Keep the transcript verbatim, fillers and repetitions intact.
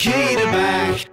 key to back.